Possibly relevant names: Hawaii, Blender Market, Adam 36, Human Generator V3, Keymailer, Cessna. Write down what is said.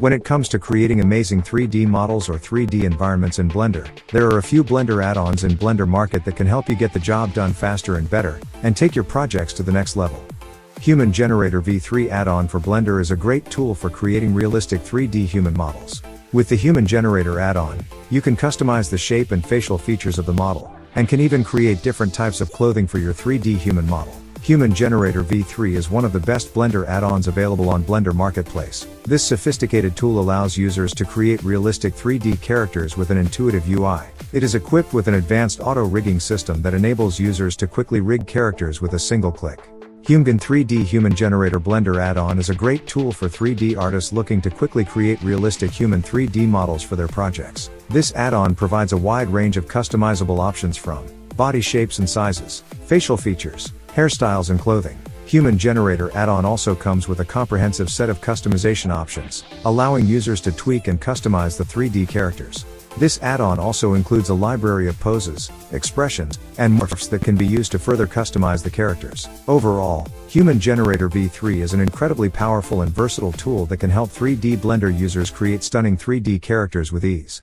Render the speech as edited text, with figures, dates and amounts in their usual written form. When it comes to creating amazing 3D models or 3D environments in Blender, there are a few Blender add-ons in Blender Market that can help you get the job done faster and better, and take your projects to the next level. Human Generator V3 add-on for Blender is a great tool for creating realistic 3D human models. With the Human Generator add-on, you can customize the shape and facial features of the model, and can even create different types of clothing for your 3D human model. Human Generator V3 is one of the best Blender add-ons available on Blender Marketplace. This sophisticated tool allows users to create realistic 3D characters with an intuitive UI. It is equipped with an advanced auto-rigging system that enables users to quickly rig characters with a single click. Human 3D Human Generator Blender add-on is a great tool for 3D artists looking to quickly create realistic human 3D models for their projects. This add-on provides a wide range of customizable options from body shapes and sizes, facial features, hairstyles and clothing. Human Generator add-on also comes with a comprehensive set of customization options, allowing users to tweak and customize the 3D characters. This add-on also includes a library of poses, expressions, and morphs that can be used to further customize the characters. Overall, Human Generator V3 is an incredibly powerful and versatile tool that can help 3D Blender users create stunning 3D characters with ease.